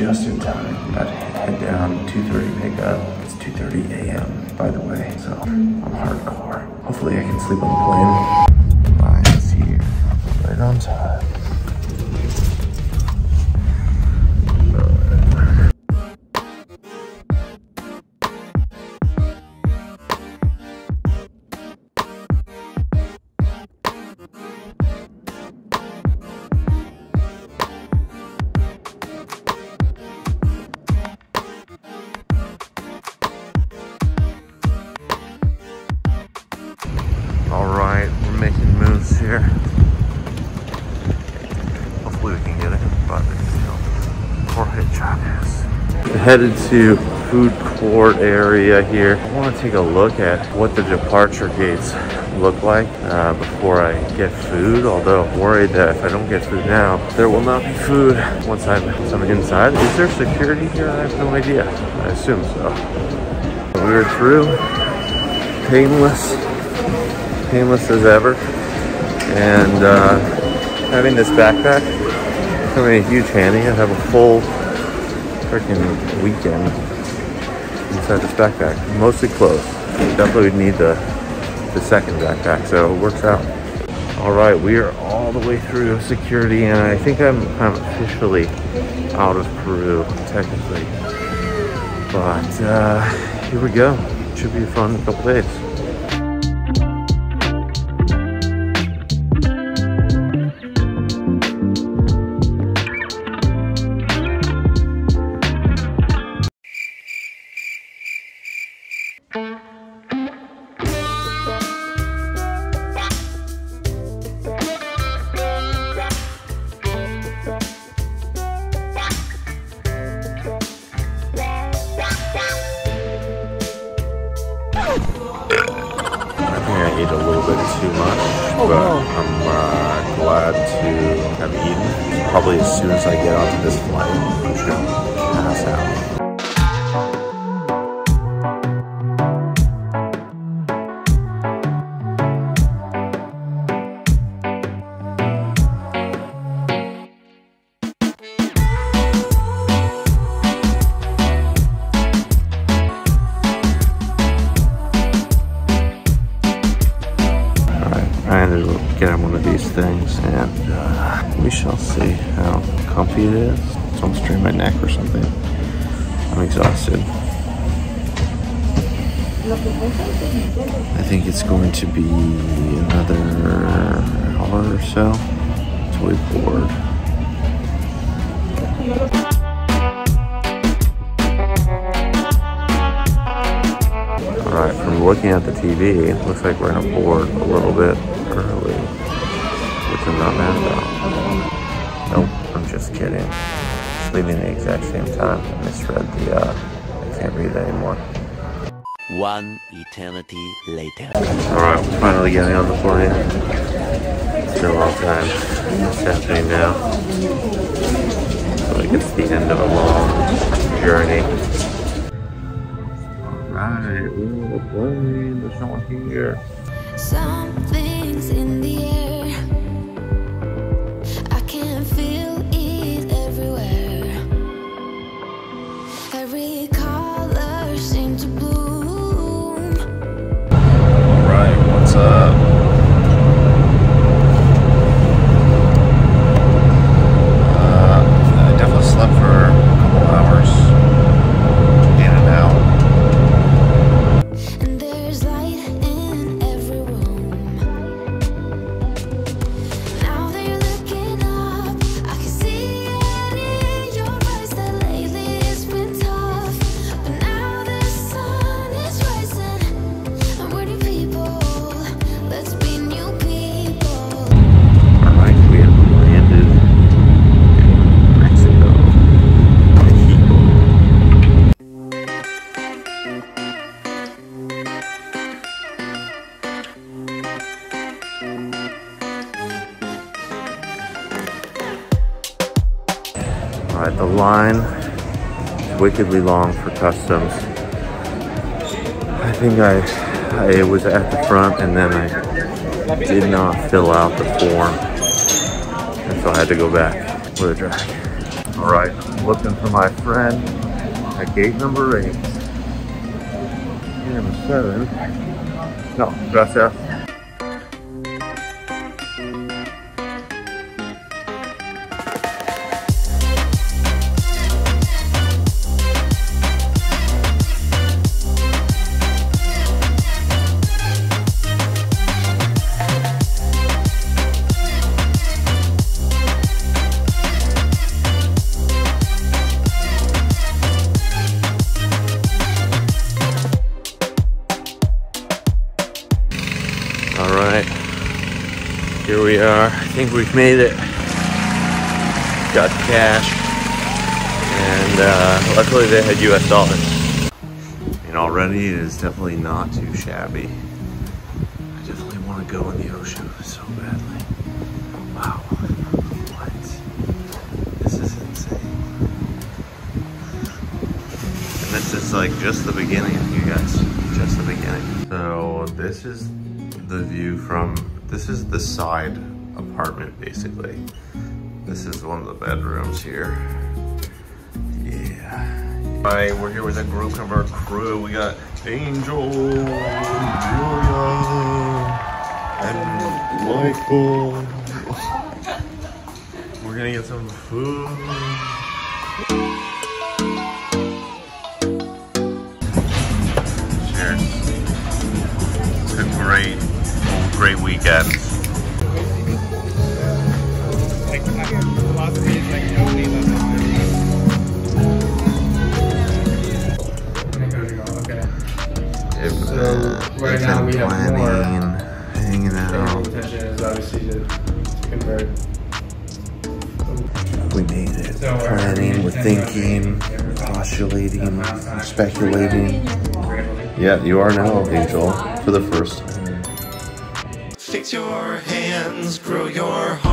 just in time. About to head down, 2:30 pickup. It's 2:30 a.m. by the way, so I'm hardcore. Hopefully I can sleep on the plane. Mine is here, right on time. Here. Hopefully we can get it, but it's still Jorge Chavez. Headed to food court area here. I want to take a look at what the departure gates look like before I get food, although I'm worried that if I don't get food now, there will not be food once I'm inside. Is there security here? I have no idea. I assume so. We're through. Painless as ever. And having this backpack is coming a huge handy. I have a full freaking weekend inside this backpack, mostly clothes. Definitely need the second backpack, so it works out. All right, we are all the way through security, and I think I'm officially out of Peru, technically. But here we go. It should be a fun couple days. A little bit too much, but I'm glad to have eaten. Probably as soon as I get onto this flight, I'm just gonna pass out. Get one of these things, and we shall see how comfy it is. It's almost straining my neck or something. I'm exhausted. I think it's going to be another hour or so until we're bored. All right, from looking at the TV, it looks like we're gonna board a little bit early, which I'm not mad about. Nope, I'm just kidding. Just leaving the exact same time. I misread the, I can't read it anymore. One eternity later. Alright, we're finally getting on the plane. It's been a long time. It's happening now. I feel like it's the end of a long journey. Alright, we're on the plane. There's no one here. Something's in the air. I can feel it everywhere. Every color seems to bloom. All right, what's up? I definitely slept for a couple hours. In and out. Alright, the line is wickedly long for customs. I think I was at the front and then I did not fill out the form, and so I had to go back with a drag. Alright, I'm looking for my friend at gate number 8. Gate number 7. No, gracias. Here we are. I think we've made it. Got cash, and luckily they had US dollars. And already it is definitely not too shabby. I definitely want to go in the ocean so badly. Wow, what? This is insane. And this is like just the beginning, you guys. Just the beginning. So this is the view from. This is the side apartment, basically. This is one of the bedrooms here. Yeah. All right, we're here with a group of our crew. We got Angel, Julia, and Michael. We're gonna get some food. Cheers. It's been great. Great weekend. Right now we have more hanging out. Intention is obviously to convert. We made it. So we're planning, we're thinking, we're postulating, we're speculating. Yeah, you are now, Angel, for the first time. Fix your hands, grow your heart.